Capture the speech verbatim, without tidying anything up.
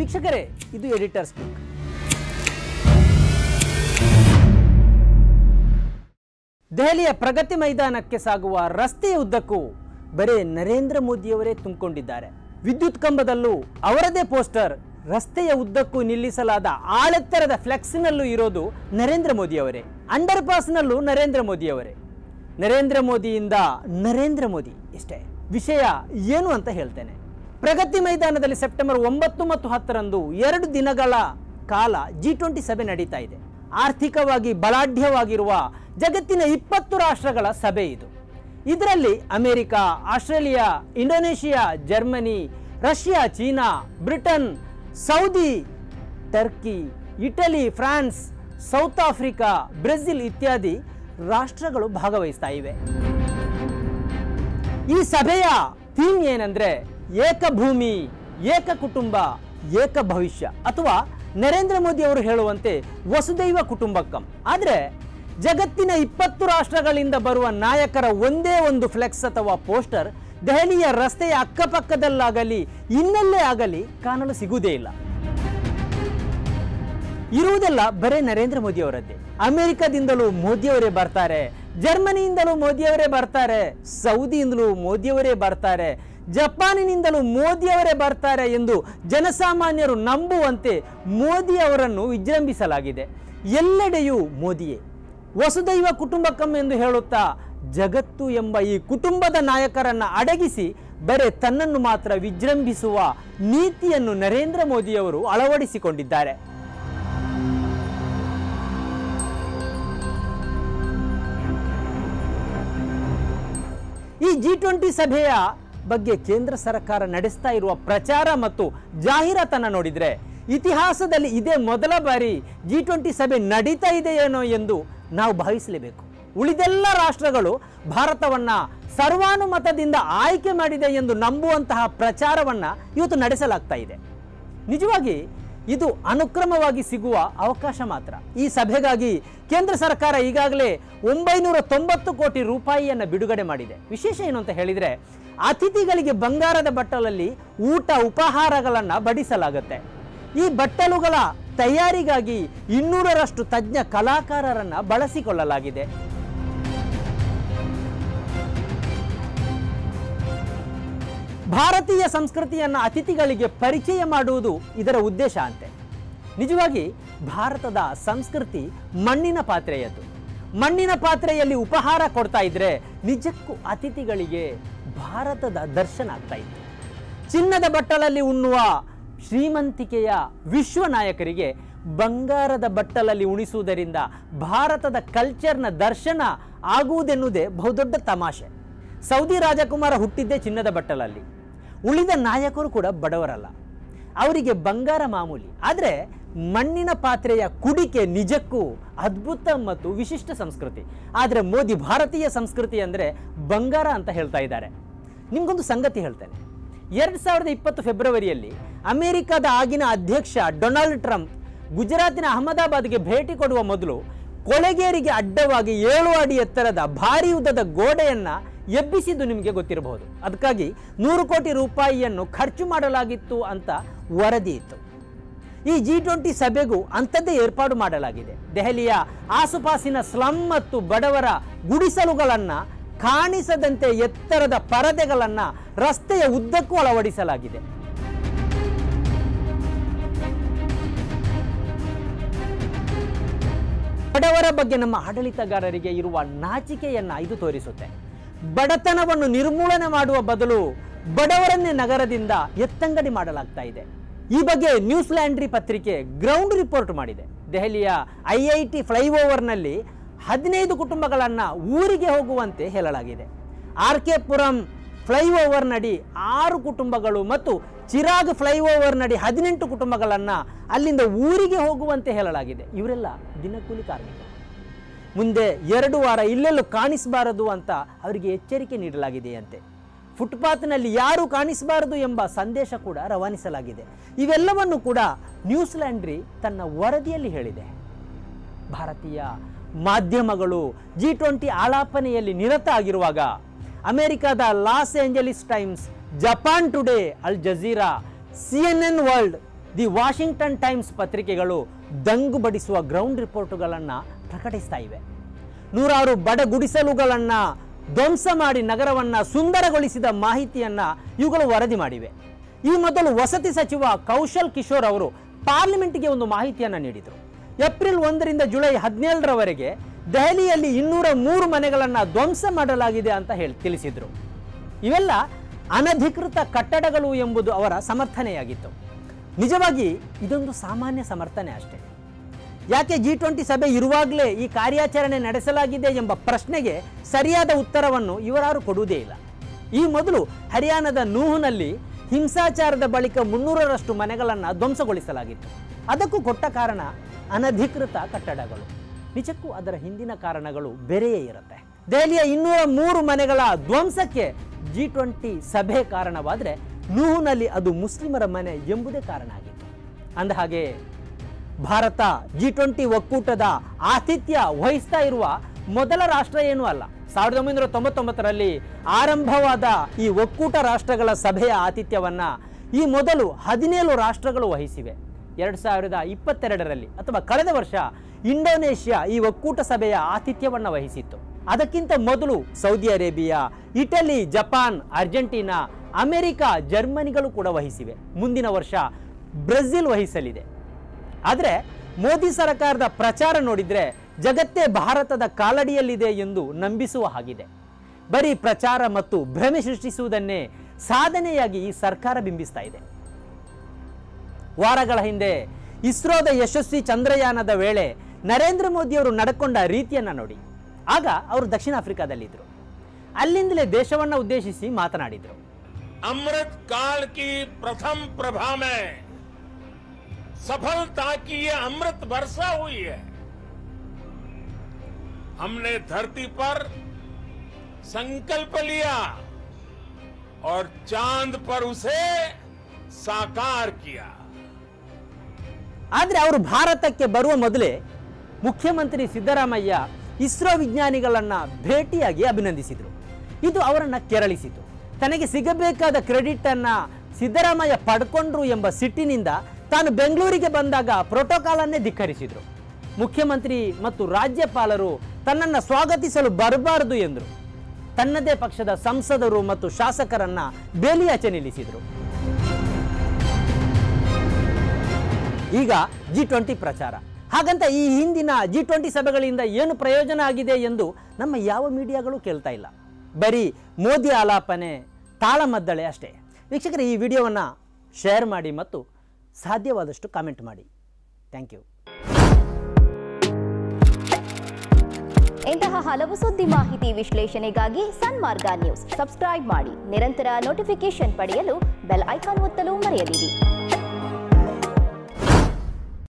ವೀಕ್ಷಕರೇ, ಇದು ಎಡಿಟರ್ಸ್ ಪಿಕ್. ದೆಹಲಿಯ ಪ್ರಗತಿ ಮೈದಾನಕ್ಕೆ ಸಾಗುವ ರಸ್ತೆಯ ಉದ್ದಕ್ಕೂ ಬರೀ ನರೇಂದ್ರ ಮೋದಿಯವರೇ ತುಂಬಿಕೊಂಡಿದ್ದಾರೆ. ವಿದ್ಯುತ್ ಕಂಬದಲ್ಲೂ ಅವರದೇ ಪೋಸ್ಟರ್, ರಸ್ತೆಯ ಉದ್ದಕ್ಕೂ ನಿಲ್ಲಿಸಲಾದ ಆಳೆತ್ತರದ ಫ್ಲೆಕ್ಸ್ನಲ್ಲೂ ಇರೋದು ನರೇಂದ್ರ ಮೋದಿಯವರೇ, ಅಂಡರ್ ಪಾಸ್ನಲ್ಲೂ ನರೇಂದ್ರ ಮೋದಿಯವರೇ. ನರೇಂದ್ರ ಮೋದಿಯಿಂದ ನರೇಂದ್ರ ಮೋದಿ ಇಷ್ಟೇ. ವಿಷಯ ಏನು ಅಂತ ಹೇಳ್ತೇನೆ. ಪ್ರಗತಿ ಮೈದಾನದಲ್ಲಿ ಸೆಪ್ಟೆಂಬರ್ ಒಂಬತ್ತು ಮತ್ತು ಹತ್ತರಂದು ಎರಡು ದಿನಗಳ ಕಾಲ ಜಿ ಟ್ವೆಂಟಿ ಸಭೆ ನಡೀತಾ ಇದೆ. ಆರ್ಥಿಕವಾಗಿ ಬಲಾಢ್ಯವಾಗಿರುವ ಜಗತ್ತಿನ ಇಪ್ಪತ್ತು ರಾಷ್ಟ್ರಗಳ ಸಭೆ ಇದು. ಇದರಲ್ಲಿ America, Australia, Indonesia, Germany, Russia, China, Britain, Saudi, Turkey, Italy, France, South Africa, Brazil ಇತ್ಯಾದಿ ರಾಷ್ಟ್ರಗಳು ಭಾಗವಹಿಸ್ತಾ ಇವೆ. ಈ ಸಭೆಯ ಥೀಮ್ ಏನಂದ್ರೆ ಏಕ ಭೂಮಿ, ಏಕ ಕುಟುಂಬ, ಏಕ ಭವಿಷ್ಯ, ಅಥವಾ ನರೇಂದ್ರ ಮೋದಿ ಅವರು ಹೇಳುವಂತೆ ವಸುದೈವ ಕುಟುಂಬಕಂ. ಆದರೆ ಜಗತ್ತಿನ ಇಪ್ಪತ್ತು ರಾಷ್ಟ್ರಗಳಿಂದ ಬರುವ ನಾಯಕರ ಒಂದೇ ಒಂದು ಫ್ಲೆಕ್ಸ್ ಅಥವಾ ಪೋಸ್ಟರ್ ದೆಹಲಿಯ ರಸ್ತೆಯ ಅಕ್ಕಪಕ್ಕದಲ್ಲಾಗಲಿ ಇನ್ನಲ್ಲೇ ಆಗಲಿ ಕಾಣಲು ಸಿಗುವುದೇ ಇಲ್ಲ. ಇರುವುದೆಲ್ಲ ಬರೇ ನರೇಂದ್ರ ಮೋದಿ ಅವರದ್ದೇ. ಅಮೆರಿಕದಿಂದಲೂ ಮೋದಿಯವರೇ ಬರ್ತಾರೆ, ಜರ್ಮನಿಯಿಂದಲೂ ಮೋದಿಯವರೇ ಬರ್ತಾರೆ, ಸೌದಿಯಿಂದಲೂ ಮೋದಿಯವರೇ ಬರ್ತಾರೆ, ಜಪಾನಿನಿಂದಲೂ ಮೋದಿಯವರೇ ಬರ್ತಾರೆ ಎಂದು ಜನಸಾಮಾನ್ಯರು ನಂಬುವಂತೆ ಮೋದಿ ಅವರನ್ನು ವಿಜೃಂಭಿಸಲಾಗಿದೆ. ಎಲ್ಲೆಡೆಯೂ ಮೋದಿಯೇ. ವಸುದೈವ ಕುಟುಂಬಕಂ ಎಂದು ಹೇಳುತ್ತಾ ಜಗತ್ತು ಎಂಬ ಈ ಕುಟುಂಬದ ನಾಯಕರನ್ನು ಅಡಗಿಸಿ ಬರೇ ತನ್ನನ್ನು ಮಾತ್ರ ವಿಜೃಂಭಿಸುವ ನೀತಿಯನ್ನು ನರೇಂದ್ರ ಮೋದಿಯವರು ಅಳವಡಿಸಿಕೊಂಡಿದ್ದಾರೆ. ಈ ಜಿ ಟ್ವೆಂಟಿ ಸಭೆಯ ಬಗ್ಗೆ ಕೇಂದ್ರ ಸರ್ಕಾರ ನಡೆಸ್ತಾ ಇರುವ ಪ್ರಚಾರ ಮತ್ತು ಜಾಹೀರಾತನ್ನು ನೋಡಿದರೆ ಇತಿಹಾಸದಲ್ಲಿ ಇದೇ ಮೊದಲ ಬಾರಿ ಜಿ ಟ್ವೆಂಟಿ ಸಭೆ ನಡೀತಾ ಇದೆಯೇನೋ ಎಂದು ನಾವು ಭಾವಿಸಲೇಬೇಕು. ಉಳಿದೆಲ್ಲ ರಾಷ್ಟ್ರಗಳು ಭಾರತವನ್ನು ಸರ್ವಾನುಮತದಿಂದ ಆಯ್ಕೆ ಮಾಡಿದೆ ಎಂದು ನಂಬುವಂತಹ ಪ್ರಚಾರವನ್ನು ಇವತ್ತು ನಡೆಸಲಾಗ್ತಾ ಇದೆ. ನಿಜವಾಗಿ ಇದು ಅನುಕ್ರಮವಾಗಿ ಸಿಗುವ ಅವಕಾಶ ಮಾತ್ರ. ಈ ಸಭೆಗಾಗಿ ಕೇಂದ್ರ ಸರ್ಕಾರ ಈಗಾಗಲೇ ಒಂಬೈನೂರ ತೊಂಬತ್ತು ಕೋಟಿ ರೂಪಾಯಿಯನ್ನು ಬಿಡುಗಡೆ ಮಾಡಿದೆ. ವಿಶೇಷ ಏನು ಅಂತ ಹೇಳಿದರೆ ಅತಿಥಿಗಳಿಗೆ ಬಂಗಾರದ ಬಟ್ಟಲಲ್ಲಿ ಊಟ ಉಪಹಾರಗಳನ್ನು ಬಡಿಸಲಾಗುತ್ತೆ. ಈ ಬಟ್ಟಲುಗಳ ತಯಾರಿಗಾಗಿ ಇನ್ನೂರರಷ್ಟು ತಜ್ಞ ಕಲಾಕಾರರನ್ನು ಬಳಸಿಕೊಳ್ಳಲಾಗಿದೆ. ಭಾರತೀಯ ಸಂಸ್ಕೃತಿಯನ್ನು ಅತಿಥಿಗಳಿಗೆ ಪರಿಚಯ ಮಾಡುವುದು ಇದರ ಉದ್ದೇಶ ಅಂತೆ. ನಿಜವಾಗಿ ಭಾರತದ ಸಂಸ್ಕೃತಿ ಮಣ್ಣಿನ ಪಾತ್ರೆಯದು. ಮಣ್ಣಿನ ಪಾತ್ರೆಯಲ್ಲಿ ಉಪಹಾರ ಕೊಡ್ತಾ ಇದ್ರೆ ನಿಜಕ್ಕೂ ಅತಿಥಿಗಳಿಗೆ ಭಾರತದ ದರ್ಶನ ಆಗ್ತಾ ಇತ್ತು. ಚಿನ್ನದ ಬಟ್ಟಲಲ್ಲಿ ಉಣ್ಣುವ ಶ್ರೀಮಂತಿಕೆಯ ವಿಶ್ವ ನಾಯಕರಿಗೆ ಬಂಗಾರದ ಬಟ್ಟಲಲ್ಲಿ ಉಣಿಸುವುದರಿಂದ ಭಾರತದ ಕಲ್ಚರ್ನ ದರ್ಶನ ಆಗುವುದೆನ್ನುವುದೇ ಬಹುದೊಡ್ಡ ತಮಾಷೆ. ಸೌದಿ ರಾಜಕುಮಾರ ಹುಟ್ಟಿದ್ದೇ ಚಿನ್ನದ ಬಟ್ಟಲಲ್ಲಿ. ಉಳಿದ ನಾಯಕರು ಕೂಡ ಬಡವರಲ್ಲ, ಅವರಿಗೆ ಬಂಗಾರ ಮಾಮೂಲಿ. ಆದರೆ ಮಣ್ಣಿನ ಪಾತ್ರೆಯ ಕುಡಿಕೆ ನಿಜಕ್ಕೂ ಅದ್ಭುತ ಮತ್ತು ವಿಶಿಷ್ಟ ಸಂಸ್ಕೃತಿ. ಆದರೆ ಮೋದಿ ಭಾರತೀಯ ಸಂಸ್ಕೃತಿ ಅಂದರೆ ಬಂಗಾರ ಅಂತ ಹೇಳ್ತಾ ಇದ್ದಾರೆ. ನಿಮಗೊಂದು ಸಂಗತಿ ಹೇಳ್ತೇನೆ. ಎರಡು ಸಾವಿರದ ಇಪ್ಪತ್ತು ಫೆಬ್ರವರಿಯಲ್ಲಿ ಅಮೆರಿಕದ ಆಗಿನ ಅಧ್ಯಕ್ಷ ಡೊನಾಲ್ಡ್ ಟ್ರಂಪ್ ಗುಜರಾತಿನ ಅಹಮದಾಬಾದ್ಗೆ ಭೇಟಿ ಕೊಡುವ ಮೊದಲು ಕೊಳೆಗೇರಿಗೆ ಅಡ್ಡವಾಗಿ ಏಳು ಅಡಿ ಎತ್ತರದ ಭಾರೀ ಉದ್ದದ ಗೋಡೆಯನ್ನು ಎಬ್ಬಿಸಿದ್ದು ನಿಮಗೆ ಗೊತ್ತಿರಬಹುದು. ಅದಕ್ಕಾಗಿ ನೂರು ಕೋಟಿ ರೂಪಾಯಿಯನ್ನು ಖರ್ಚು ಮಾಡಲಾಗಿತ್ತು ಅಂತ ವರದಿ ಇತ್ತು. ಈ ಜಿ ಟ್ವೆಂಟಿ ಸಭೆಗೂ ಅಂಥದ್ದೇ ಏರ್ಪಾಡು ಮಾಡಲಾಗಿದೆ. ದೆಹಲಿಯ ಆಸುಪಾಸಿನ ಸ್ಲಮ್ ಮತ್ತು ಬಡವರ ಗುಡಿಸಲುಗಳನ್ನು ಕಾಣಿಸದಂತೆ ಎತ್ತರದ ಪರದೆಗಳನ್ನು ರಸ್ತೆಯ ಉದ್ದಕ್ಕೂ ಅಳವಡಿಸಲಾಗಿದೆ. ಬಡವರ ಬಗ್ಗೆ ನಮ್ಮ ಆಡಳಿತಗಾರರಿಗೆ ಇರುವ ನಾಚಿಕೆಯನ್ನು ಇದು ತೋರಿಸುತ್ತೆ. ಬಡತನವನ್ನು ನಿರ್ಮೂಲನೆ ಮಾಡುವ ಬದಲು ಬಡವರನ್ನೇ ನಗರದಿಂದ ಎತ್ತಂಗಡಿ ಮಾಡಲಾಗ್ತಾ ಇದೆ. ಈ ಬಗ್ಗೆ ನ್ಯೂಸ್ಲ್ಯಾಂಡ್ರಿ ಪತ್ರಿಕೆ ಗ್ರೌಂಡ್ ರಿಪೋರ್ಟ್ ಮಾಡಿದೆ. ದೆಹಲಿಯ ಐ ಐ ಟಿ ಫ್ಲೈಓವರ್ನಲ್ಲಿ ಹದಿನೈದು ಕುಟುಂಬಗಳನ್ನು ಊರಿಗೆ ಹೋಗುವಂತೆ ಹೇಳಲಾಗಿದೆ. ಆರ್ ಕೆ ಪುರಂ ಫ್ಲೈಓವರ್ನಡಿ ಆರು ಕುಟುಂಬಗಳು ಮತ್ತು ಚಿರಾಗ್ ಫ್ಲೈಓವರ್ನಡಿ ಹದಿನೆಂಟು ಕುಟುಂಬಗಳನ್ನು ಅಲ್ಲಿಂದ ಊರಿಗೆ ಹೋಗುವಂತೆ ಹೇಳಲಾಗಿದೆ. ಇವರೆಲ್ಲ ದಿನಕೂಲಿ ಕಾರ್ಮಿಕರು. ಮುಂದೆ ಎರಡು ವಾರ ಇಲ್ಲೆಲ್ಲೂ ಕಾಣಿಸಬಾರದು ಅಂತ ಅವರಿಗೆ ಎಚ್ಚರಿಕೆ ನೀಡಲಾಗಿದೆಯಂತೆ. ಫುಟ್ಪಾತ್ನಲ್ಲಿ ಯಾರೂ ಕಾಣಿಸಬಾರದು ಎಂಬ ಸಂದೇಶ ಕೂಡ ರವಾನಿಸಲಾಗಿದೆ. ಇವೆಲ್ಲವನ್ನು ಕೂಡ ನ್ಯೂಸ್ಲ್ಯಾಂಡ್ರಿ ತನ್ನ ವರದಿಯಲ್ಲಿ ಹೇಳಿದೆ. ಭಾರತೀಯ ಮಾಧ್ಯಮಗಳು ಜಿ ಟ್ವೆಂಟಿ ಆಲಾಪನೆಯಲ್ಲಿ ನಿರತ ಆಗಿರುವಾಗ ಅಮೆರಿಕದ Los Angeles Times, Japan Today, Al Jazeera, C N N World, the Washington Times ಪತ್ರಿಕೆಗಳು ದಂಗುಬಡಿಸುವ ಗ್ರೌಂಡ್ ರಿಪೋರ್ಟುಗಳನ್ನು ಪ್ರಕಟಿಸ್ತಾ ಇವೆ. ನೂರಾರು ಬಡ ಗುಡಿಸಲುಗಳನ್ನು ಧ್ವಂಸ ಮಾಡಿ ನಗರವನ್ನು ಸುಂದರಗೊಳಿಸಿದ ಮಾಹಿತಿಯನ್ನು ಇವುಗಳು ವರದಿ ಮಾಡಿವೆ. ಈ ಮೊದಲು ವಸತಿ ಸಚಿವ ಕೌಶಲ್ ಕಿಶೋರ್ ಅವರು ಪಾರ್ಲಿಮೆಂಟ್ಗೆ ಒಂದು ಮಾಹಿತಿಯನ್ನು ನೀಡಿದರು. ಏಪ್ರಿಲ್ ಒಂದರಿಂದ ಜುಲೈ ಹದಿನೇಳರವರೆಗೆ ದೆಹಲಿಯಲ್ಲಿ ಇನ್ನೂರ ಮೂರು ಮನೆಗಳನ್ನು ಧ್ವಂಸ ಮಾಡಲಾಗಿದೆ ಅಂತ ಹೇಳಿ ತಿಳಿಸಿದರು. ಇವೆಲ್ಲ ಅನಧಿಕೃತ ಕಟ್ಟಡಗಳು ಎಂಬುದು ಅವರ ಸಮರ್ಥನೆಯಾಗಿತ್ತು. ನಿಜವಾಗಿ ಇದೊಂದು ಸಾಮಾನ್ಯ ಸಮರ್ಥನೆ ಅಷ್ಟೇ. ಯಾಕೆ ಜಿ ಟ್ವೆಂಟಿ ಸಭೆ ಇರುವಾಗಲೇ ಈ ಕಾರ್ಯಾಚರಣೆ ನಡೆಸಲಾಗಿದೆ ಎಂಬ ಪ್ರಶ್ನೆಗೆ ಸರಿಯಾದ ಉತ್ತರವನ್ನು ಇವರಾರು ಕೊಡುವುದೇ ಇಲ್ಲ. ಈ ಮೊದಲು ಹರಿಯಾಣದ ನೂಹುನಲ್ಲಿ ಹಿಂಸಾಚಾರದ ಬಳಿಕ ಮುನ್ನೂರರಷ್ಟು ಮನೆಗಳನ್ನು ಧ್ವಂಸಗೊಳಿಸಲಾಗಿತ್ತು. ಅದಕ್ಕೂ ಕೊಟ್ಟ ಕಾರಣ ಅನಧಿಕೃತ ಕಟ್ಟಡಗಳು. ನಿಜಕ್ಕೂ ಅದರ ಹಿಂದಿನ ಕಾರಣಗಳು ಬೇರೆಯೇ ಇರುತ್ತೆ. ದೆಹಲಿಯ ಇನ್ನೂರ ಮೂರು ಮನೆಗಳ ಧ್ವಂಸಕ್ಕೆ ಜಿ ಟ್ವೆಂಟಿ ಸಭೆ ಕಾರಣವಾದರೆ ನೂಹುನಲ್ಲಿ ಅದು ಮುಸ್ಲಿಮರ ಮನೆ ಎಂಬುದೇ ಕಾರಣ ಆಗಿತ್ತು. ಅಂದಹಾಗೆ ಭಾರತ ಜಿ ಟ್ವೆಂಟಿ ಒಕ್ಕೂಟದ ಆತಿಥ್ಯ ವಹಿಸ್ತಾ ಇರುವ ಮೊದಲ ರಾಷ್ಟ್ರ ಏನೂ ಅಲ್ಲ. ಸಾವಿರದ ಒಂಬೈನೂರ ತೊಂಬತ್ತೊಂಬತ್ತರಲ್ಲಿ ಆರಂಭವಾದ ಈ ಒಕ್ಕೂಟ ರಾಷ್ಟ್ರಗಳ ಸಭೆಯ ಆತಿಥ್ಯವನ್ನು ಈ ಮೊದಲು ಹದಿನೇಳು ರಾಷ್ಟ್ರಗಳು ವಹಿಸಿವೆ. ಎರಡು ಸಾವಿರದ ಇಪ್ಪತ್ತೆರಡರಲ್ಲಿ ಅಥವಾ ಕಳೆದ ವರ್ಷ ಇಂಡೋನೇಷ್ಯಾ ಈ ಒಕ್ಕೂಟ ಸಭೆಯ ಆತಿಥ್ಯವನ್ನು ವಹಿಸಿತ್ತು. ಅದಕ್ಕಿಂತ ಮೊದಲು Saudi Arabia, Italy, Japan, Argentina, America, ಜರ್ಮನಿಗಳು ಕೂಡ ವಹಿಸಿವೆ. ಮುಂದಿನ ವರ್ಷ ಬ್ರೆಜಿಲ್ ವಹಿಸಲಿದೆ. ಆದರೆ ಮೋದಿ ಸರ್ಕಾರದ ಪ್ರಚಾರ ನೋಡಿದರೆ ಜಗತ್ತೇ ಭಾರತದ ಕಾಲಡಿಯಲ್ಲಿದೆ ಎಂದು ನಂಬಿಸುವ ಹಾಗಿದೆ. ಬರೀ ಪ್ರಚಾರ ಮತ್ತು ಭ್ರಮೆ ಸೃಷ್ಟಿಸುವುದನ್ನೇ ಸಾಧನೆಯಾಗಿ ಈ ಸರ್ಕಾರ ಬಿಂಬಿಸ್ತಾ ಇದೆ. ವಾರಗಳ ಹಿಂದೆ ಇಸ್ರೋದ ಯಶಸ್ವಿ ಚಂದ್ರಯಾನದ ವೇಳೆ ನರೇಂದ್ರ ಮೋದಿಯವರು ನಡ್ಕೊಂಡ ರೀತಿಯನ್ನು ನೋಡಿ. ಆಗ ಅವರು ದಕ್ಷಿಣ ಆಫ್ರಿಕಾದಲ್ಲಿದ್ದರು. ಅಲ್ಲಿಂದಲೇ ದೇಶವನ್ನು ಉದ್ದೇಶಿಸಿ ಮಾತನಾಡಿದರು. अमृत काल की प्रथम प्रभा में सफलता की ये अमृत वर्षा हुई है। हमने धरती पर संकल्प लिया और चांद पर उसे साकार किया. ಆದರೆ ಅವರು ಭಾರತಕ್ಕೆ ಬರುವ ಮೊದಲೇ ಮುಖ್ಯಮಂತ್ರಿ ಸಿದ್ದರಾಮಯ್ಯ ಇಸ್ರೋ ವಿಜ್ಞಾನಿಗಳನ್ನು ಭೇಟಿಯಾಗಿ ಅಭಿನಂದಿಸಿದರು. ಇದು ಅವರನ್ನು ಕೆರಳಿಸಿತು. ತನಗೆ ಸಿಗಬೇಕಾದ ಕ್ರೆಡಿಟನ್ನು ಸಿದ್ದರಾಮಯ್ಯ ಪಡ್ಕೊಂಡ್ರು ಎಂಬ ಸಿಟ್ಟಿನಿಂದ ತಾನು ಬೆಂಗಳೂರಿಗೆ ಬಂದಾಗ ಪ್ರೋಟೋಕಾಲನ್ನೇ ಧಿಕ್ಕರಿಸಿದರು. ಮುಖ್ಯಮಂತ್ರಿ ಮತ್ತು ರಾಜ್ಯಪಾಲರು ತನ್ನನ್ನು ಸ್ವಾಗತಿಸಲು ಬರಬಾರದು ಎಂದರು. ತನ್ನದೇ ಪಕ್ಷದ ಸಂಸದರು ಮತ್ತು ಶಾಸಕರನ್ನು ಬೇಲಿಯಾಚೆ ನಿಲ್ಲಿಸಿದರು. ಈಗ ಜಿ ಟ್ವೆಂಟಿ ಪ್ರಚಾರ. ಹಾಗಂತ ಈ ಹಿಂದಿನ ಜಿ ಟ್ವೆಂಟಿ ಸಭೆಗಳಿಂದ ಏನು ಪ್ರಯೋಜನ ಆಗಿದೆ ಎಂದು ನಮ್ಮ ಯಾವ ಮೀಡಿಯಾಗಳು ಕೇಳ್ತಾ ಇಲ್ಲ. ಬರೀ ಮೋದಿ ಆಲಾಪನೆ, ತಾಳಮದ್ದಳೆ ಅಷ್ಟೇ. ವೀಕ್ಷಕರೇ, ಈ ವಿಡಿಯೋವನ್ನು ಶೇರ್ ಮಾಡಿ ಮತ್ತು ಸಾಧ್ಯವಾದಷ್ಟು ಕಾಮೆಂಟ್ ಮಾಡಿ. Thank you. ಇಂತಹ ಹಲವು ಸುದ್ದಿ ಮಾಹಿತಿ ವಿಶ್ಲೇಷಣೆಗಾಗಿ ಸನ್ಮಾರ್ಗ ನ್ಯೂಸ್ ಸಬ್ಸ್ಕ್ರೈಬ್ ಮಾಡಿ. ನಿರಂತರ ನೋಟಿಫಿಕೇಶನ್ ಪಡೆಯಲು ಬೆಲ್ ಐಕಾನ್ ಒತ್ತಲು ಮರೆಯದಿರಿ.